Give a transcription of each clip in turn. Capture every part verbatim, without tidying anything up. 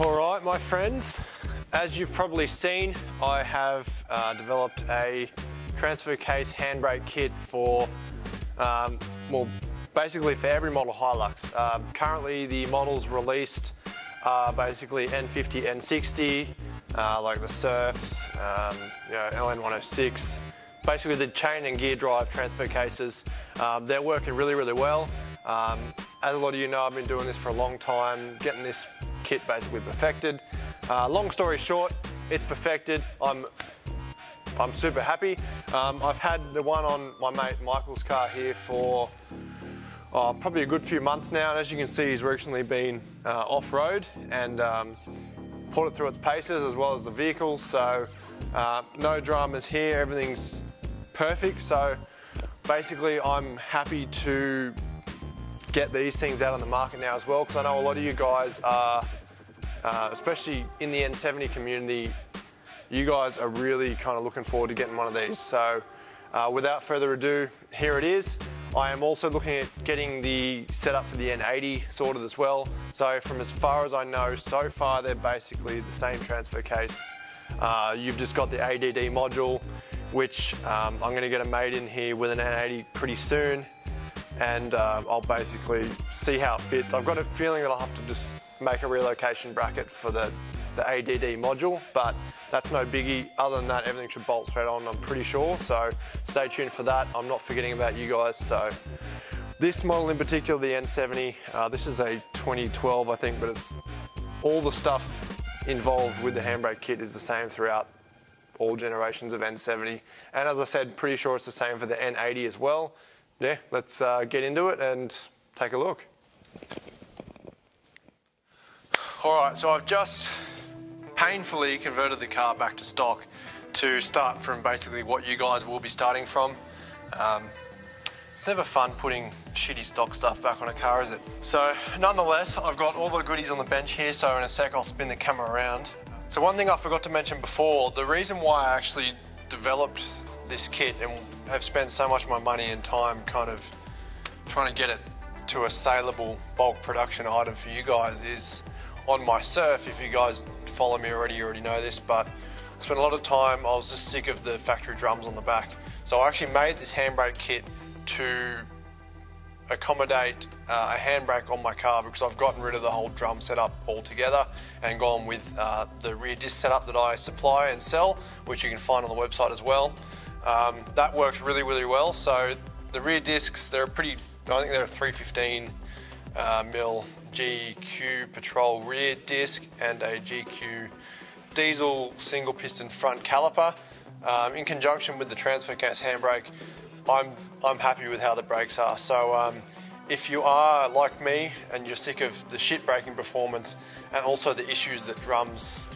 All right, my friends, as you've probably seen, I have uh, developed a transfer case handbrake kit for, um, well, basically for every model Hilux. Uh, currently, the models released are basically N fifty, N sixty, uh, like the Surfs, um, you know, L N one oh six, basically the chain and gear drive transfer cases. Um, they're working really, really well. Um, as a lot of you know, I've been doing this for a long time, getting this kit basically perfected. Uh, long story short, it's perfected. I'm, I'm super happy. Um, I've had the one on my mate Michael's car here for oh, probably a good few months now. And as you can see, he's recently been uh, off-road and um, pulled it through its paces as well as the vehicle. So uh, no dramas here, everything's perfect. So basically I'm happy to get these things out on the market now as well, because I know a lot of you guys are, uh, especially in the N seventy community, you guys are really kind of looking forward to getting one of these. So uh, without further ado, here it is. I am also looking at getting the setup for the N eighty sorted as well. So from as far as I know, so far they're basically the same transfer case. Uh, you've just got the A D D module, which um, I'm gonna get it made in here with an N eighty pretty soon. And uh, I'll basically see how it fits. I've got a feeling that I'll have to just make a relocation bracket for the, the A D D module, but that's no biggie. Other than that, everything should bolt straight on, I'm pretty sure. So stay tuned for that. I'm not forgetting about you guys. So this model in particular, the N seventy, uh, this is a twenty twelve, I think, but it's all the stuff involved with the handbrake kit is the same throughout all generations of N seventy. And as I said, pretty sure it's the same for the N eighty as well. Yeah, let's uh, get into it and take a look. All right, so I've just painfully converted the car back to stock to start from basically what you guys will be starting from. Um, it's never fun putting shitty stock stuff back on a car, is it? So nonetheless, I've got all the goodies on the bench here, so in a sec I'll spin the camera around. So one thing I forgot to mention before, the reason why I actually developed this kit and have spent so much of my money and time kind of trying to get it to a saleable bulk production item for you guys is on my Surf. If you guys follow me already, you already know this, but I spent a lot of time, I was just sick of the factory drums on the back. So I actually made this handbrake kit to accommodate uh, a handbrake on my car, because I've gotten rid of the whole drum setup altogether and gone with uh, the rear disc setup that I supply and sell, which you can find on the website as well. Um, that works really, really well. So the rear discs, they're pretty, I think they're a three fifteen uh, mil G Q Patrol rear disc and a G Q diesel single piston front caliper. Um, in conjunction with the transfer case handbrake, I'm, I'm happy with how the brakes are. So um, if you are like me and you're sick of the shit braking performance and also the issues that drums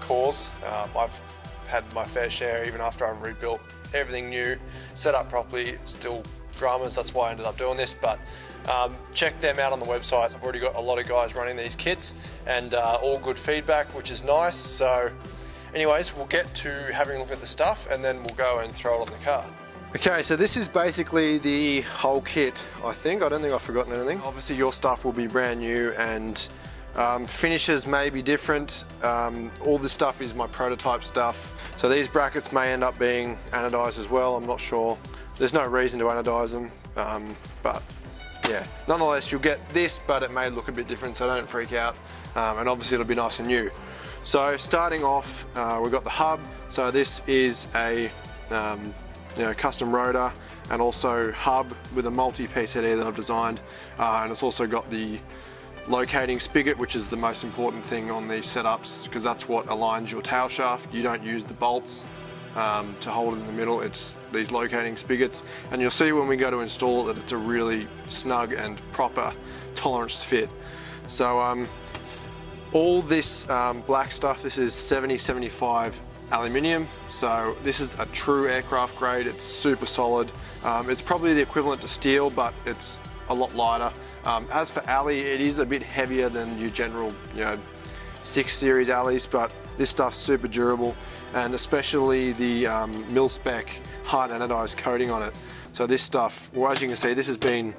cause, um, I've had my fair share. Even after I've rebuilt everything new, set up properly, still dramas, that's why I ended up doing this. But um, check them out on the website. I've already got a lot of guys running these kits and uh, all good feedback, which is nice. So anyways, we'll get to having a look at the stuff and then we'll go and throw it on the car. Okay, so this is basically the whole kit, I think. I don't think I've forgotten anything. Obviously your stuff will be brand new and Um, finishes may be different. Um, all this stuff is my prototype stuff. So these brackets may end up being anodized as well, I'm not sure. There's no reason to anodize them, um, but yeah. Nonetheless, you'll get this, but it may look a bit different, so don't freak out. Um, and obviously it'll be nice and new. So starting off, uh, we've got the hub. So this is a um, you know, custom rotor and also hub with a multi P C D that I've designed. Uh, and it's also got the locating spigot, which is the most important thing on these setups, because that's what aligns your tail shaft. You don't use the bolts um, to hold it in the middle, it's these locating spigots. And you'll see when we go to install it that it's a really snug and proper tolerance fit. So um, all this um, black stuff, this is seventy seventy-five aluminium. So this is a true aircraft grade, it's super solid. Um, it's probably the equivalent to steel, but it's a lot lighter. Um, as for alley, it is a bit heavier than your general, you know, six series alleys, but this stuff's super durable, and especially the um, mil-spec hard anodized coating on it. So this stuff, well, as you can see, this has been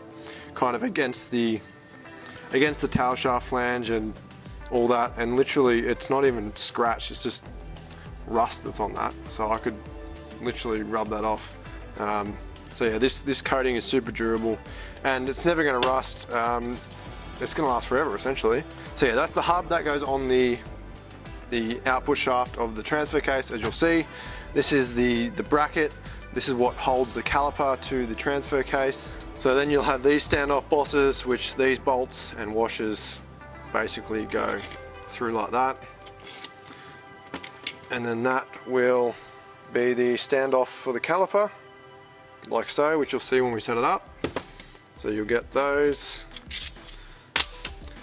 kind of against the against the tail shaft flange and all that, and literally it's not even scratched, it's just rust that's on that, so I could literally rub that off. Um, so yeah, this this coating is super durable and it's never going to rust. Um, it's going to last forever essentially. So yeah, that's the hub that goes on the the output shaft of the transfer case. As you'll see, this is the the bracket. This is what holds the caliper to the transfer case. So then you'll have these standoff bosses, which these bolts and washers basically go through like that. And then that will be the standoff for the caliper, like so, which you'll see when we set it up. So you'll get those.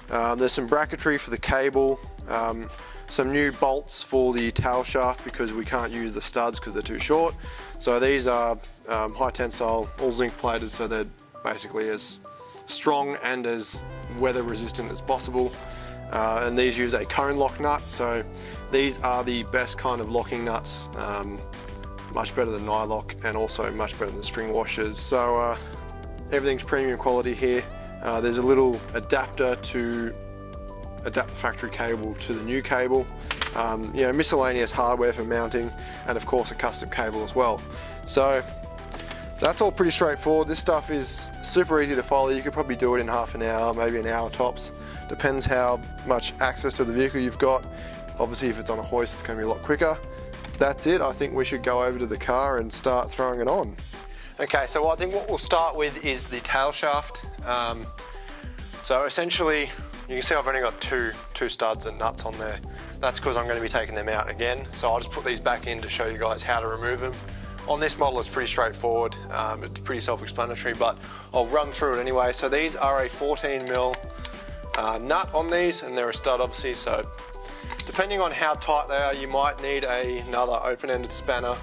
Uh, there's some bracketry for the cable. Um, some new bolts for the tail shaft because we can't use the studs because they're too short. So these are um, high tensile, all zinc plated, so they're basically as strong and as weather resistant as possible. Uh, and these use a cone lock nut, so these are the best kind of locking nuts, um, much better than Nylock and also much better than string washers. So uh, everything's premium quality here. Uh, there's a little adapter to adapt the factory cable to the new cable, um, you know, miscellaneous hardware for mounting, and of course a custom cable as well. So that's all pretty straightforward. This stuff is super easy to follow. You could probably do it in half an hour, maybe an hour tops. Depends how much access to the vehicle you've got. Obviously if it's on a hoist, it's going to be a lot quicker. That's it. I think we should go over to the car and start throwing it on. Okay, so I think what we'll start with is the tail shaft. Um, so essentially, you can see I've only got two, two studs and nuts on there. That's because I'm going to be taking them out again. So I'll just put these back in to show you guys how to remove them. On this model it's pretty straightforward, um, it's pretty self-explanatory, but I'll run through it anyway. So these are a fourteen mil uh, nut on these, and they're a stud obviously, so depending on how tight they are, you might need a, another open-ended spanner,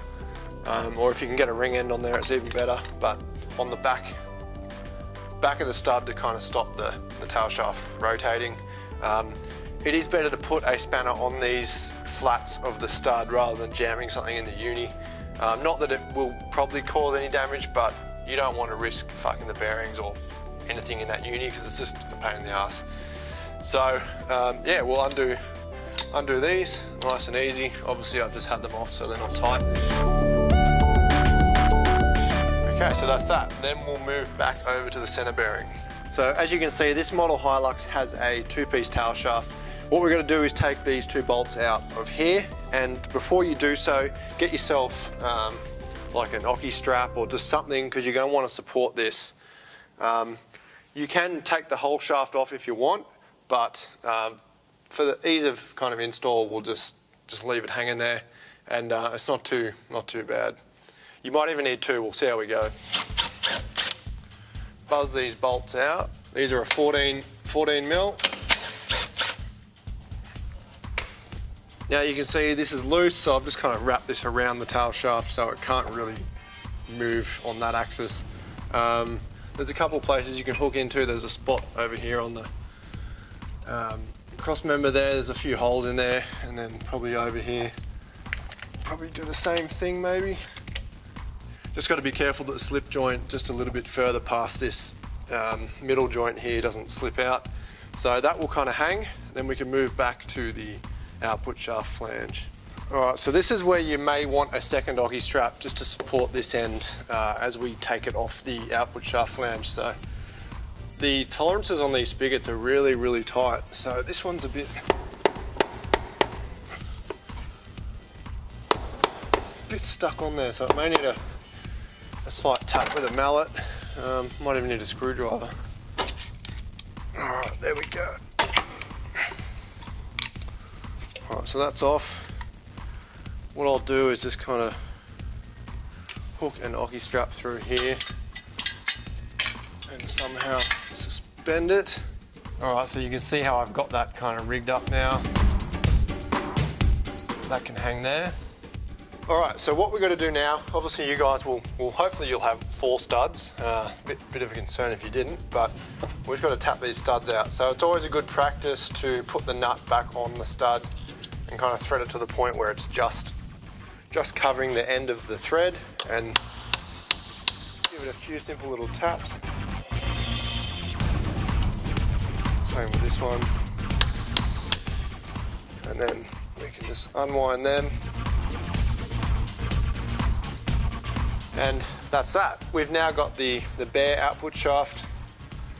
um, or if you can get a ring end on there it's even better, but on the back back of the stud to kind of stop the, the tail shaft rotating. Um, it is better to put a spanner on these flats of the stud rather than jamming something in the uni. Um, not that it will probably cause any damage, but you don't want to risk fucking the bearings or anything in that uni because it's just a pain in the ass. So um, yeah, we'll undo, undo these, nice and easy. Obviously I've just had them off so they're not tight. Okay, so that's that. Then we'll move back over to the center bearing. So as you can see, this model Hilux has a two-piece tail shaft. What we're going to do is take these two bolts out of here, and before you do so, get yourself um, like an Occy strap or just something, because you're going to want to support this. Um, you can take the whole shaft off if you want, but um, for the ease of kind of install, we'll just just leave it hanging there, and uh, it's not too not too bad. You might even need two. We'll see how we go. Buzz these bolts out. These are a fourteen mil. Now you can see this is loose, so I've just kind of wrapped this around the tail shaft so it can't really move on that axis. Um, there's a couple of places you can hook into. There's a spot over here on the um, cross member there. There's a few holes in there, and then probably over here. Probably do the same thing maybe. Just got to be careful that the slip joint just a little bit further past this um, middle joint here doesn't slip out. So that will kind of hang. Then we can move back to the output shaft flange. Alright, so this is where you may want a second Occy strap just to support this end uh, as we take it off the output shaft flange. So the tolerances on these spigots are really really tight, so this one's a bit bit stuck on there, so it may need a, a slight tap with a mallet. Um, might even need a screwdriver. Alright, there we go. Alright, so that's off. What I'll do is just kind of hook an Occy strap through here and somehow suspend it. Alright, so you can see how I've got that kind of rigged up now. That can hang there. Alright, so what we're going to do now, obviously you guys will, well hopefully you'll have four studs. Uh, bit, bit of a concern if you didn't, but we've just got to tap these studs out. So it's always a good practice to put the nut back on the stud and kind of thread it to the point where it's just just covering the end of the thread, and give it a few simple little taps. Same with this one. and then we can just unwind them. And that's that. We've now got the, the bare output shaft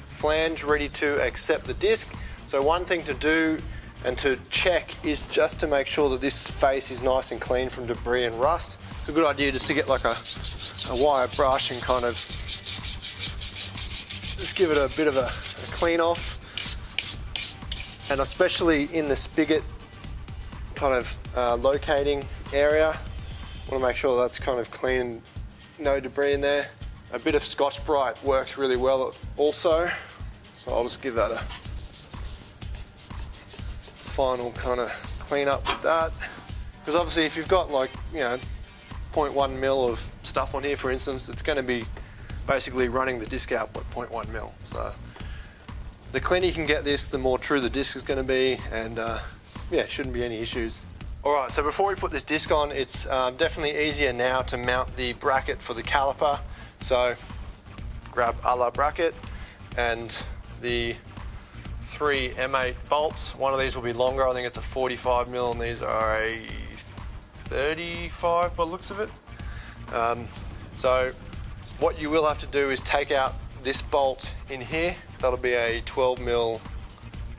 flange ready to accept the disc. So one thing to do and to check is just to make sure that this face is nice and clean from debris and rust. It's a good idea just to get like a, a wire brush and kind of just give it a bit of a, a clean off. And especially in the spigot kind of uh, locating area, want to make sure that's kind of clean, no debris in there. A bit of Scotch-Brite works really well also, so I'll just give that a final kind of clean up with that. Because obviously if you've got like, you know, zero point one mil of stuff on here for instance, it's going to be basically running the disc out with zero point one mil. So the cleaner you can get this, the more true the disc is going to be, and uh, yeah, shouldn't be any issues. Alright, so before we put this disc on, it's um, definitely easier now to mount the bracket for the caliper. So grab a la bracket and the three M eight bolts. One of these will be longer, I think it's a forty-five mil, and these are a thirty-five by the looks of it. Um, so what you will have to do is take out this bolt in here. That'll be a twelve mil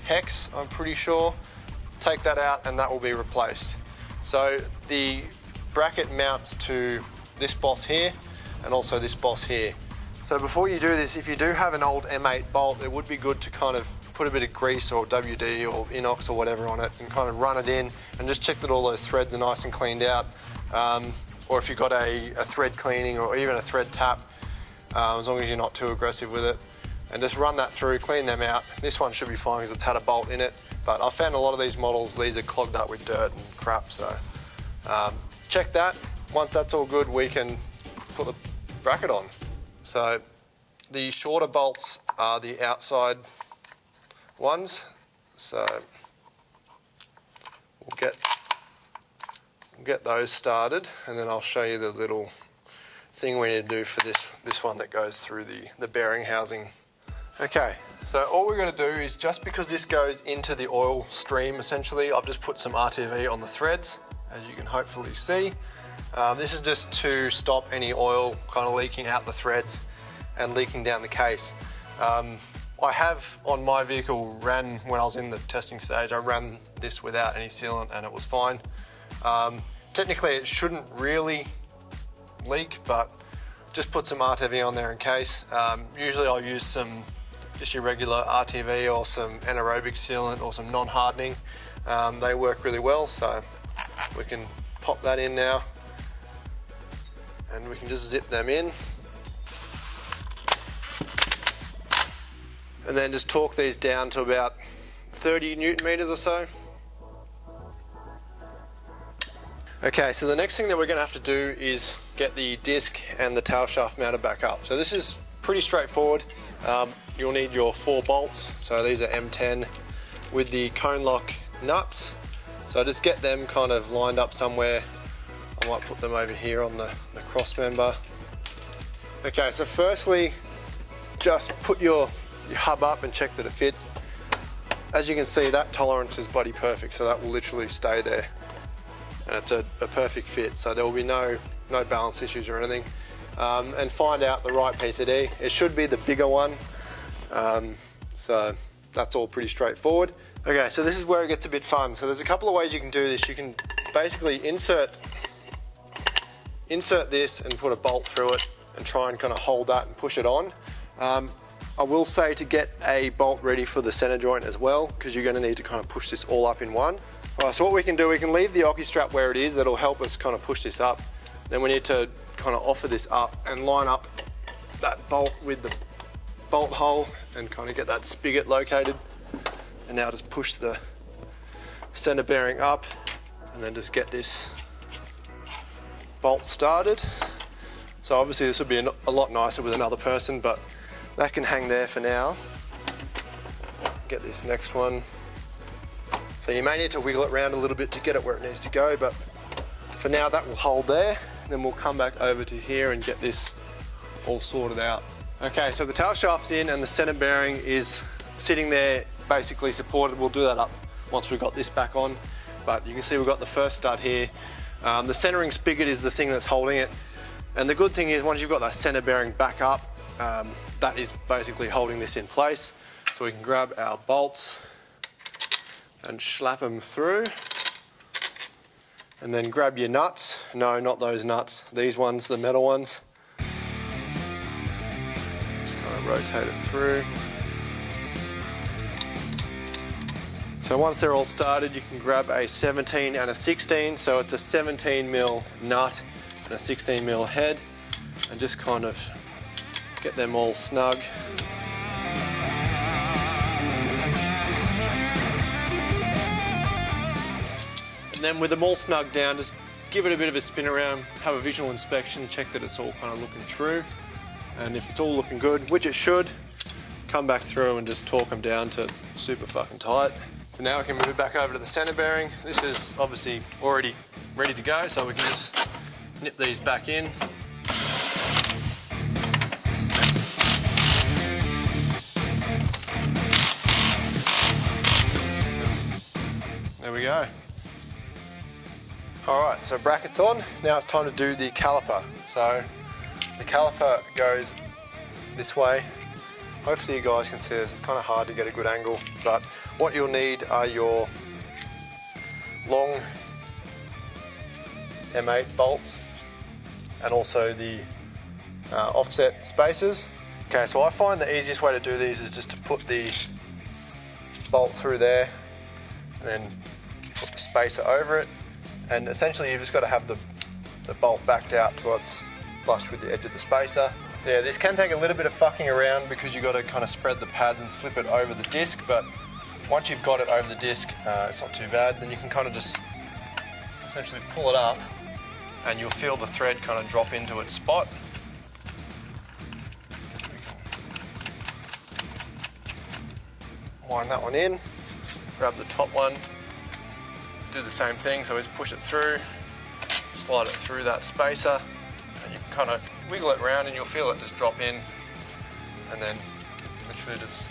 hex, I'm pretty sure. Take that out and that will be replaced. So the bracket mounts to this boss here and also this boss here. So before you do this, if you do have an old M eight bolt, it would be good to kind of put a bit of grease or W D or Inox or whatever on it and kind of run it in and just check that all those threads are nice and cleaned out. Um, or if you've got a, a thread cleaning or even a thread tap, uh, as long as you're not too aggressive with it. And just run that through, clean them out. This one should be fine because it's had a bolt in it, but I found a lot of these models, these are clogged up with dirt and crap, so um, check that. Once that's all good, we can put the bracket on. So the shorter bolts are the outside ones, so we'll get, we'll get those started, and then I'll show you the little thing we need to do for this, this one that goes through the, the bearing housing. Okay, so all we're going to do is, just because this goes into the oil stream essentially, I've just put some R T V on the threads, as you can hopefully see. Um, this is just to stop any oil kind of leaking out the threads and leaking down the case. Um, I have on my vehicle ran, when I was in the testing stage, I ran this without any sealant and it was fine. Um, technically it shouldn't really leak, but just put some R T V on there in case. Um, usually I'll use some just your regular R T V or some anaerobic sealant or some non-hardening. Um, they work really well, so we can pop that in now and we can just zip them in. And then just torque these down to about thirty newton meters or so. Okay, so the next thing that we're going to have to do is get the disc and the tail shaft mounted back up. So this is pretty straightforward. Um, You'll need your four bolts, so these are M ten with the cone lock nuts. So just get them kind of lined up somewhere. I might put them over here on the, the cross member. Okay, so firstly, just put your, your hub up and check that it fits. As you can see, that tolerance is bloody perfect, so that will literally stay there. And it's a, a perfect fit, so there will be no, no balance issues or anything. Um, and find out the right P C D. It should be the bigger one. Um, so that's all pretty straightforward. Okay, so this is where it gets a bit fun. So there's a couple of ways you can do this. You can basically insert insert this and put a bolt through it and try and kind of hold that and push it on. Um, I will say to get a bolt ready for the center joint as well, because you're going to need to kind of push this all up in one. All right, so what we can do, we can leave the Occy strap where it is. That'll help us kind of push this up. Then we need to kind of offer this up and line up that bolt with the bolt hole and kind of get that spigot located, and now just push the center bearing up and then just get this bolt started. So obviously this would be a lot nicer with another person, but that can hang there for now. Get this next one. So you may need to wiggle it around a little bit to get it where it needs to go, but for now that will hold there. Then we'll come back over to here and get this all sorted out. Okay, so the tail shaft's in and the center bearing is sitting there basically supported. We'll do that up once we've got this back on. but you can see we've got the first stud here. Um, the centering spigot is the thing that's holding it, and the good thing is once you've got that center bearing back up, um, that is basically holding this in place. So we can grab our bolts and slap them through, and then grab your nuts. No, not those nuts, these ones, the metal ones. Just kind of rotate it through. So once they're all started, you can grab a seventeen and a sixteen. So it's a seventeen mil nut and a sixteen mil head, and just kind of get them all snug. And then with them all snug down, just give it a bit of a spin around, have a visual inspection, check that it's all kind of looking true. And if it's all looking good, which it should, come back through and just torque them down to super fucking tight. So now we can move back over to the center bearing. This is obviously already ready to go, so we can just nip these back in. There we go. All right, so brackets on. Now it's time to do the caliper. So the caliper goes this way. Hopefully you guys can see this, it's kind of hard to get a good angle, but what you'll need are your long M eight bolts and also the uh, offset spacers. Okay, so I find the easiest way to do these is just to put the bolt through there and then put the spacer over it, and essentially you've just got to have the, the bolt backed out till it's flush with the edge of the spacer. So yeah, this can take a little bit of fucking around because you've got to kind of spread the pad and slip it over the disc, but once you've got it over the disc, uh, it's not too bad. Then you can kind of just essentially pull it up and you'll feel the thread kind of drop into its spot. Wind that one in, grab the top one, do the same thing, so just push it through, slide it through that spacer, and you can kind of wiggle it around and you'll feel it just drop in, and then literally just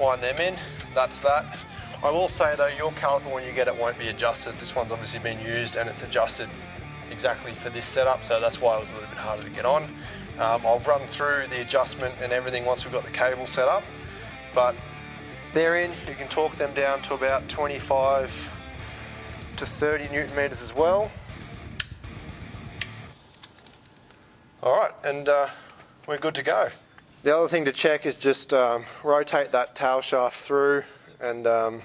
wind them in. That's that. I will say though, your caliper when you get it won't be adjusted. This one's obviously been used and it's adjusted exactly for this setup, so that's why it was a little bit harder to get on. Um, I'll run through the adjustment and everything once we've got the cable set up, but they're in. You can torque them down to about twenty-five to thirty newton meters as well. All right, and uh, we're good to go. The other thing to check is just um, rotate that tail shaft through and um,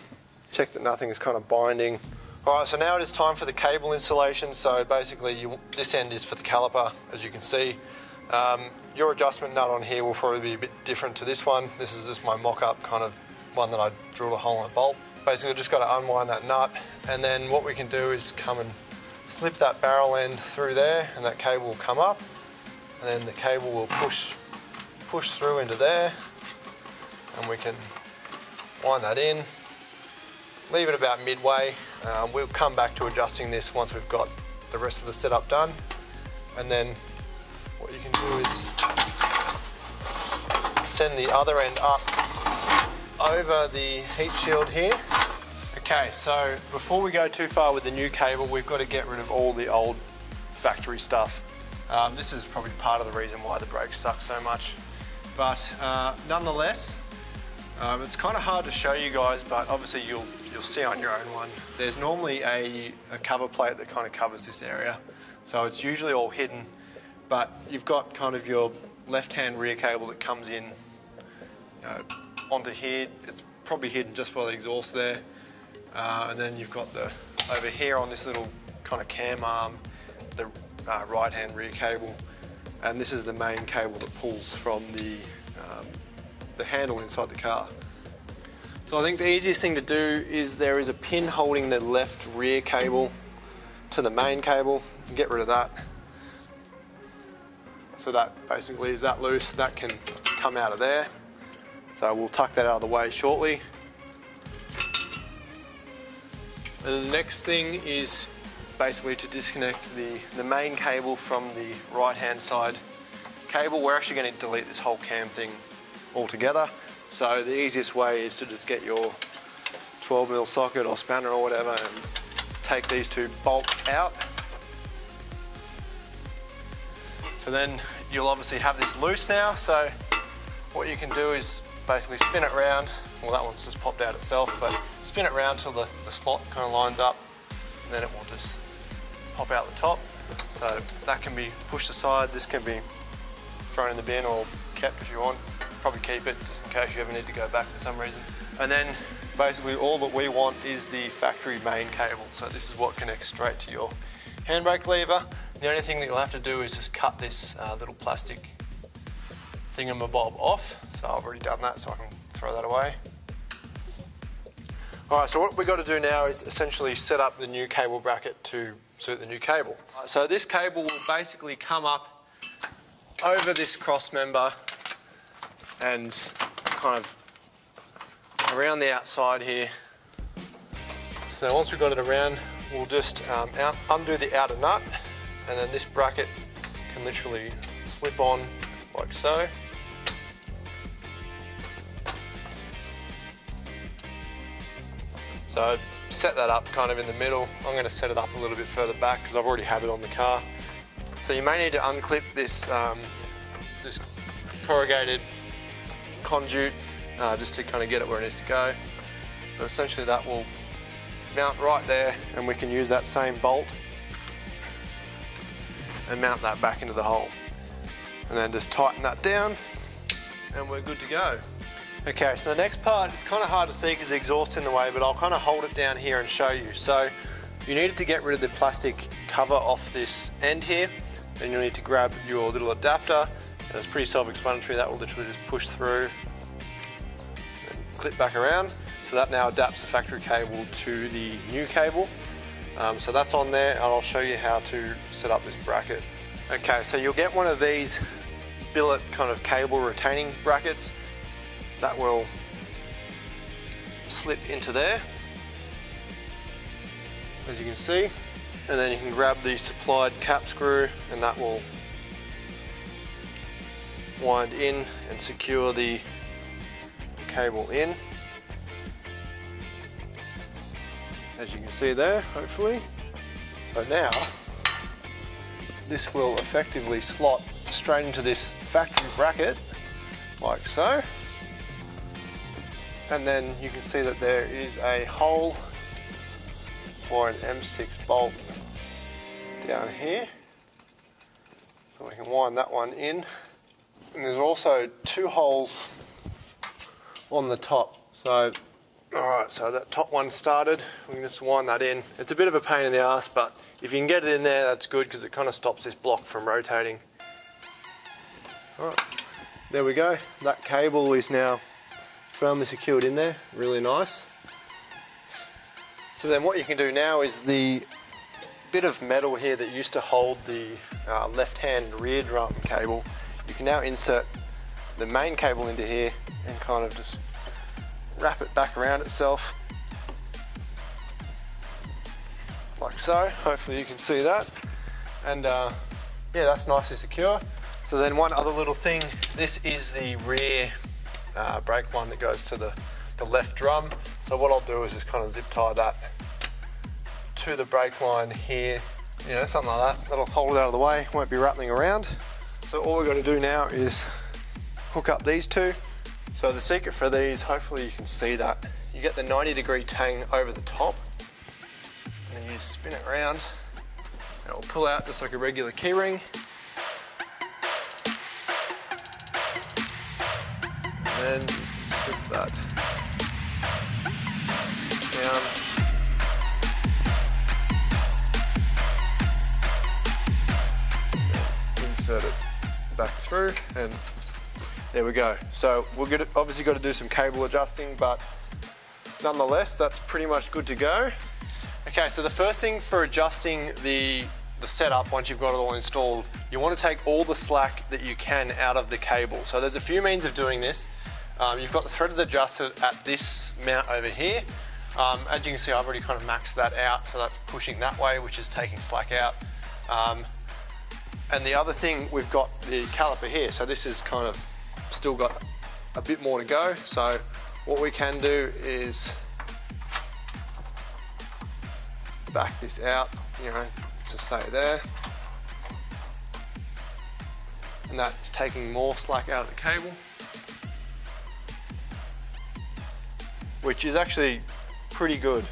check that nothing is kind of binding. All right, so now it is time for the cable installation. So basically, you, this end is for the caliper, as you can see. Um, your adjustment nut on here will probably be a bit different to this one. This is just my mock-up kind of one that I drilled a hole in a bolt. Basically, just got to unwind that nut, and then what we can do is come and slip that barrel end through there, and that cable will come up. And then the cable will push push through into there, and we can wind that in, leave it about midway. Um, we'll come back to adjusting this once we've got the rest of the setup done. And then what you can do is send the other end up over the heat shield here. Okay, so before we go too far with the new cable, we've got to get rid of all the old factory stuff. Um, this is probably part of the reason why the brakes suck so much, but uh, nonetheless, um, it's kind of hard to show you guys, but obviously you'll you'll see on your own one. There's normally a, a cover plate that kind of covers this area, so it's usually all hidden, but you've got kind of your left-hand rear cable that comes in, you know, onto here. It's probably hidden just by the exhaust there, uh, and then you've got the over here on this little kind of cam arm, the Uh, right-hand rear cable, and this is the main cable that pulls from the um, the handle inside the car. So I think the easiest thing to do is there is a pin holding the left rear cable to the main cable. Get rid of that. So that basically is that loose. That can come out of there. So we'll tuck that out of the way shortly. And the next thing is basically to disconnect the, the main cable from the right-hand side cable. We're actually going to delete this whole cam thing altogether. So the easiest way is to just get your twelve mil socket or spanner or whatever and take these two bolts out. So then you'll obviously have this loose now, so what you can do is basically spin it round. Well, that one's just popped out itself, but spin it round till the, the slot kind of lines up, and then it will just pop out the top. So that can be pushed aside, this can be thrown in the bin or kept if you want. Probably keep it just in case you ever need to go back for some reason. And then basically all that we want is the factory main cable. So this is what connects straight to your handbrake lever. The only thing that you'll have to do is just cut this uh, little plastic thingamabob off. So I've already done that, so I can throw that away. All right, so what we've got to do now is essentially set up the new cable bracket to suit the new cable. So this cable will basically come up over this cross member and kind of around the outside here. So once we've got it around, we'll just um, out, undo the outer nut, and then this bracket can literally slip on like so. So set that up kind of in the middle. I'm going to set it up a little bit further back because I've already had it on the car. So you may need to unclip this, um, this corrugated conduit uh, just to kind of get it where it needs to go. But essentially that will mount right there, and we can use that same bolt and mount that back into the hole. And then just tighten that down and we're good to go. Okay, so the next part, it's kind of hard to see because the exhaust's in the way, but I'll kind of hold it down here and show you. So you needed to get rid of the plastic cover off this end here, and you'll need to grab your little adapter, and it's pretty self-explanatory. That will literally just push through and clip back around. So that now adapts the factory cable to the new cable. Um, so that's on there, and I'll show you how to set up this bracket. Okay, so you'll get one of these billet kind of cable retaining brackets that will slip into there, as you can see, and then you can grab the supplied cap screw and that will wind in and secure the cable in, as you can see there, hopefully. So now this will effectively slot straight into this factory bracket like so. And then you can see that there is a hole for an M six bolt down here. So we can wind that one in. And there's also two holes on the top. So, all right, so that top one started. We can just wind that in. It's a bit of a pain in the ass, but if you can get it in there, that's good because it kind of stops this block from rotating. All right, there we go. That cable is now firmly secured in there, really nice. So then what you can do now is the bit of metal here that used to hold the uh, left-hand rear drum cable, you can now insert the main cable into here and kind of just wrap it back around itself, like so. Hopefully you can see that. And uh, yeah, that's nicely secure. So then one other little thing, this is the rear Uh, brake line that goes to the, the left drum. So what I'll do is just kind of zip tie that to the brake line here, you know, something like that. That'll hold it out of the way, won't be rattling around. So all we've got to do now is hook up these two. So the secret for these, hopefully you can see that, you get the ninety degree tang over the top, and then you just spin it around and it'll pull out just like a regular key ring. And slip that down. Insert it back through, and there we go. So we're gonna, obviously got to do some cable adjusting, but nonetheless, that's pretty much good to go. Okay, so the first thing for adjusting the the setup, once you've got it all installed, you want to take all the slack that you can out of the cable. So there's a few means of doing this. Um, you've got the threaded adjuster at this mount over here. Um, as you can see, I've already kind of maxed that out, so that's pushing that way, which is taking slack out. Um, and the other thing, we've got the caliper here, so this is kind of still got a bit more to go. So what we can do is back this out, you know, to say there. And that's taking more slack out of the cable, which is actually pretty good.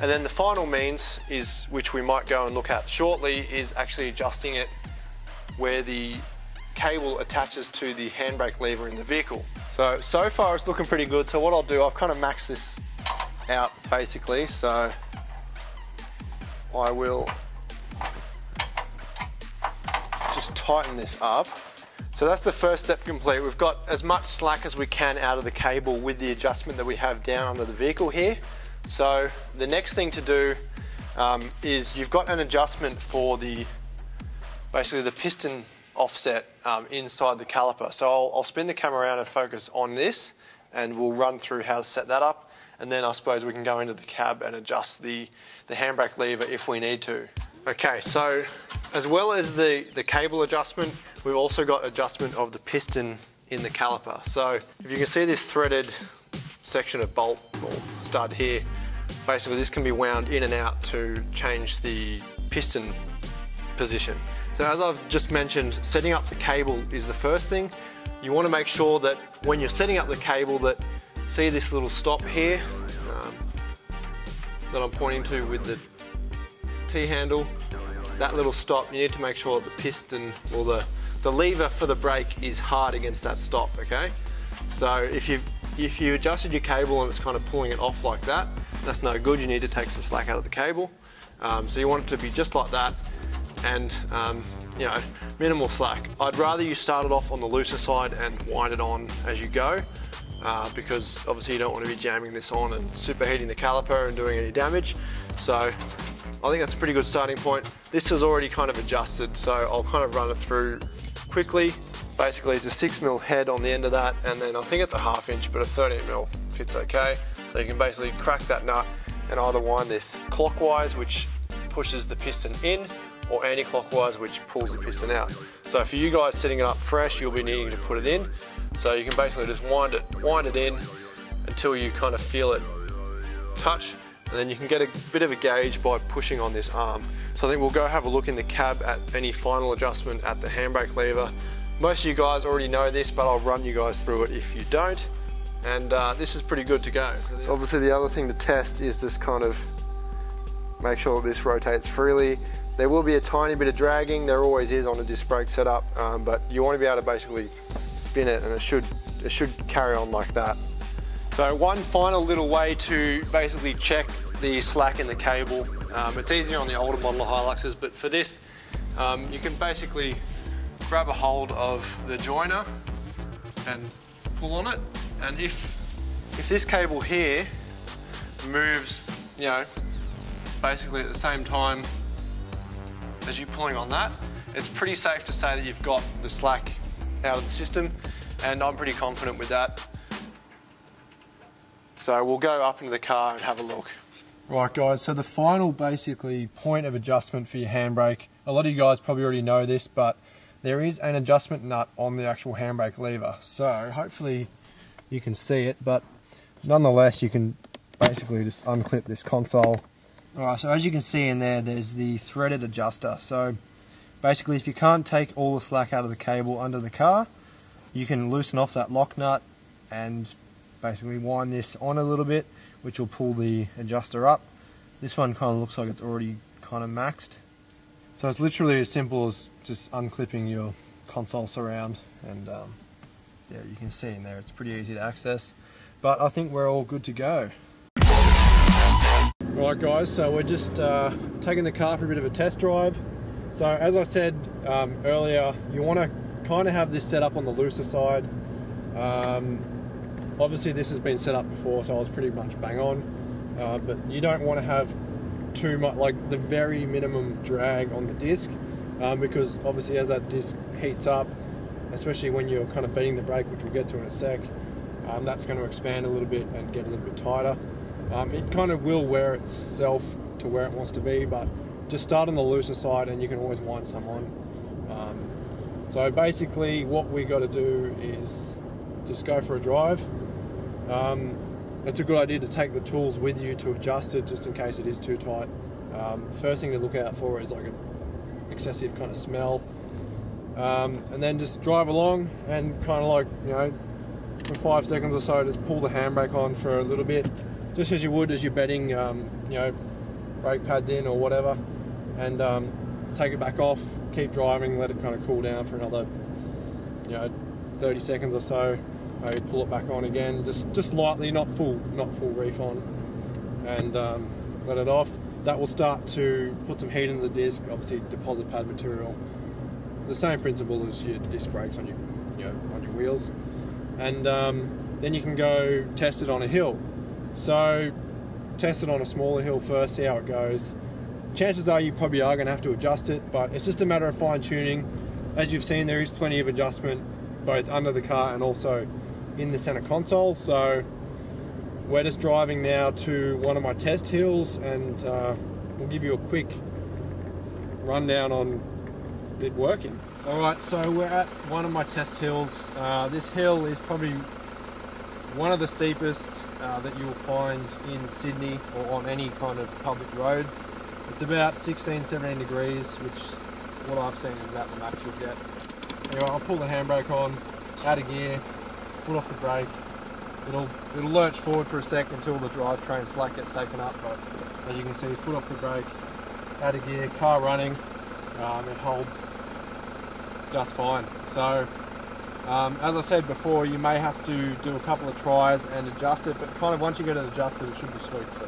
And then the final means is, which we might go and look at shortly, is actually adjusting it where the cable attaches to the handbrake lever in the vehicle. So, so far it's looking pretty good. So what I'll do, I've kind of maxed this out basically. So I will just tighten this up. So that's the first step complete. We've got as much slack as we can out of the cable with the adjustment that we have down under the vehicle here. So the next thing to do um, is you've got an adjustment for the, basically the piston offset um, inside the caliper. So I'll, I'll spin the camera around and focus on this, and we'll run through how to set that up. And then I suppose we can go into the cab and adjust the, the handbrake lever if we need to. Okay, so as well as the, the cable adjustment, we've also got adjustment of the piston in the caliper. So if you can see this threaded section of bolt or stud here, basically this can be wound in and out to change the piston position. So as I've just mentioned, setting up the cable is the first thing. You want to make sure that when you're setting up the cable that, see this little stop here um, that I'm pointing to with the T-handle, that little stop, you need to make sure that the piston or the, the lever for the brake is hard against that stop, okay? So if you've, if you adjusted your cable and it's kind of pulling it off like that, that's no good, you need to take some slack out of the cable. Um, so you want it to be just like that. And um, you know, minimal slack. I'd rather you start it off on the looser side and wind it on as you go, uh, because obviously you don't want to be jamming this on and superheating the caliper and doing any damage. So I think that's a pretty good starting point. This is already kind of adjusted, so I'll kind of run it through quickly. Basically it's a six mil head on the end of that, and then I think it's a half inch, but a thirteen mil fits okay. So you can basically crack that nut and either wind this clockwise, which pushes the piston in, or anti-clockwise, which pulls the piston out. So for you guys setting it up fresh, you'll be needing to put it in. So you can basically just wind it, wind it in until you kind of feel it touch, and then you can get a bit of a gauge by pushing on this arm. So I think we'll go have a look in the cab at any final adjustment at the handbrake lever. Most of you guys already know this, but I'll run you guys through it if you don't. And uh, this is pretty good to go. So obviously the other thing to test is just kind of make sure that this rotates freely. There will be a tiny bit of dragging, there always is on a disc brake setup, um, but you want to be able to basically spin it and it should, it should carry on like that. So one final little way to basically check the slack in the cable, um, it's easier on the older model Hiluxes, but for this um, you can basically grab a hold of the joiner and pull on it, and if, if this cable here moves, you know, basically at the same time as you're pulling on that, it's pretty safe to say that you've got the slack out of the system, and I'm pretty confident with that. So we'll go up into the car and have a look. Right guys, so the final basically point of adjustment for your handbrake, a lot of you guys probably already know this, but there is an adjustment nut on the actual handbrake lever. So hopefully you can see it, but nonetheless you can basically just unclip this console. Alright, so as you can see in there, there's the threaded adjuster. So basically if you can't take all the slack out of the cable under the car, you can loosen off that lock nut and basically wind this on a little bit, which will pull the adjuster up. This one kind of looks like it's already kind of maxed. So it's literally as simple as just unclipping your console surround, and um, yeah, you can see in there it's pretty easy to access. But I think we're all good to go. Right guys, so we're just uh, taking the car for a bit of a test drive. So as I said um, earlier, you want to kind of have this set up on the looser side. Um, obviously this has been set up before, so I was pretty much bang on. Uh, but you don't want to have too much, like the very minimum drag on the disc, um, because obviously as that disc heats up, especially when you're kind of beating the brake, which we'll get to in a sec, um, that's going to expand a little bit and get a little bit tighter. Um, it kind of will wear itself to where it wants to be, but just start on the looser side and you can always wind some on. Um, so basically what we got to do is just go for a drive. Um, it's a good idea to take the tools with you to adjust it, just in case it is too tight. Um, first thing to look out for is like an excessive kind of smell. Um, and then just drive along and kind of like, you know, for five seconds or so, just pull the handbrake on for a little bit, just as you would as you're bedding, um, you know, brake pads in or whatever, and um, take it back off, keep driving, let it kind of cool down for another, you know, thirty seconds or so, maybe pull it back on again, just just lightly, not full, not full reef on, and um, let it off. That will start to put some heat into the disc, obviously deposit pad material. The same principle as your disc brakes on your, you know, on your wheels, and um, then you can go test it on a hill. So test it on a smaller hill first, see how it goes. Chances are you probably are going to have to adjust it, but it's just a matter of fine tuning. As you've seen, there is plenty of adjustment both under the car and also in the center console. So we're just driving now to one of my test hills, and uh, we'll give you a quick rundown on it working. Alright, so we're at one of my test hills. Uh, this hill is probably one of the steepest uh, that you'll find in Sydney or on any kind of public roads. It's about sixteen, seventeen degrees, which what I've seen is about the max you'll get. Anyway, I'll pull the handbrake on, out of gear, foot off the brake. It'll, it'll lurch forward for a sec until the drivetrain slack gets taken up, but as you can see, foot off the brake, out of gear, car running, um, it holds just fine. So, um, as I said before, you may have to do a couple of tries and adjust it, but kind of once you get it adjusted, it should be sweet for,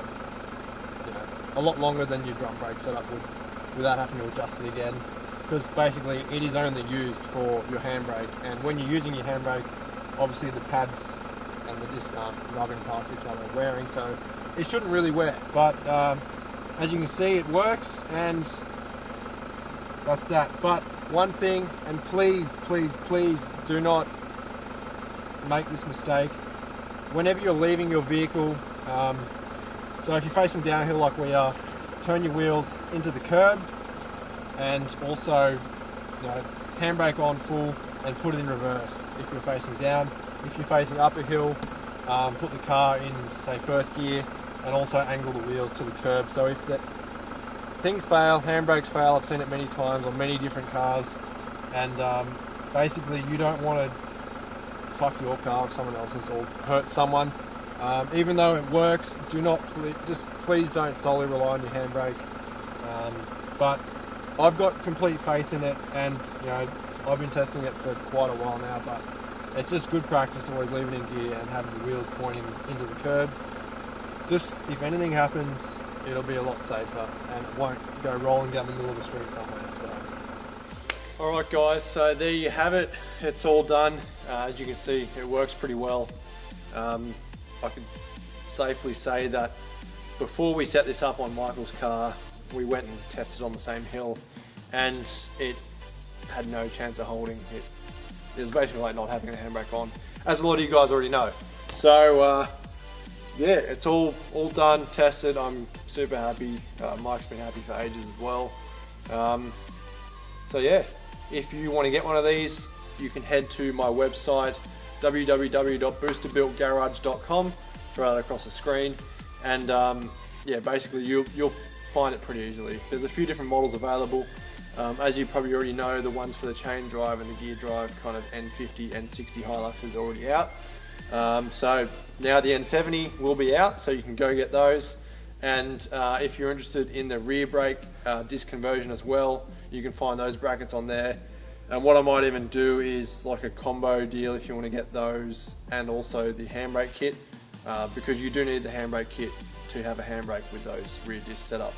you know, a lot longer than your drum brake setup would without having to adjust it again, because basically it is only used for your handbrake, and when you're using your handbrake, obviously the pads and the disc aren't rubbing past each other, wearing, so it shouldn't really wear. But um, as you can see, it works, and that's that. But one thing, and please, please, please do not make this mistake whenever you're leaving your vehicle. Um, so if you're facing downhill like we are, turn your wheels into the curb, and also, you know, handbrake on full and put it in reverse if you're facing down. If you're facing up a hill, um, put the car in, say, first gear, and also angle the wheels to the curb. So if that things fail, handbrakes fail, I've seen it many times on many different cars, and um, basically you don't want to fuck your car or someone else's or hurt someone. Um, even though it works, do not, just please don't solely rely on your handbrake. Um, but I've got complete faith in it, and you know, I've been testing it for quite a while now, but it's just good practice to always leave it in gear and having the wheels pointing into the curb. Just, if anything happens, it'll be a lot safer and it won't go rolling down the middle of the street somewhere, so. Alright guys, so there you have it. It's all done. Uh, as you can see, it works pretty well. Um, I could safely say that before we set this up on Michael's car, we went and tested on the same hill, and it had no chance of holding it. It was basically like not having a handbrake on, as a lot of you guys already know. So uh, yeah, it's all all done, tested. I'm super happy. Uh, Mike's been happy for ages as well. Um, so yeah, if you want to get one of these, you can head to my website, w w w dot booster built garage dot com, right across the screen, and um, yeah, basically you'll you'll find it pretty easily. There's a few different models available. Um, as you probably already know, the ones for the chain drive and the gear drive, kind of N fifty, N sixty Hilux is already out. Um, so now the N seventy will be out, so you can go get those. And uh, if you're interested in the rear brake uh, disc conversion as well, you can find those brackets on there. And what I might even do is like a combo deal if you want to get those, and also the handbrake kit, uh, because you do need the handbrake kit to have a handbrake with those rear discs set up.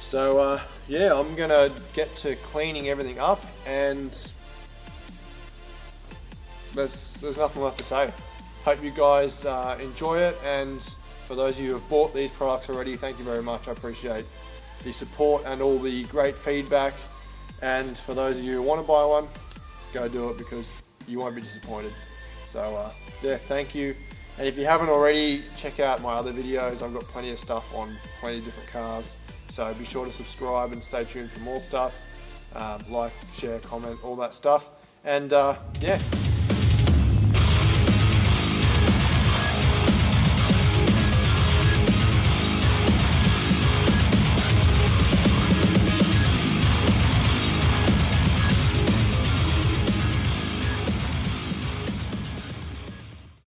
So uh, yeah, I'm gonna get to cleaning everything up, and there's, there's nothing left to say. Hope you guys uh, enjoy it, and for those of you who have bought these products already, thank you very much. I appreciate the support and all the great feedback, and for those of you who want to buy one, go do it, because you won't be disappointed. So uh, yeah, thank you. And if you haven't already, check out my other videos. I've got plenty of stuff on plenty of different cars. So be sure to subscribe and stay tuned for more stuff, um, like, share, comment, all that stuff. And uh, yeah.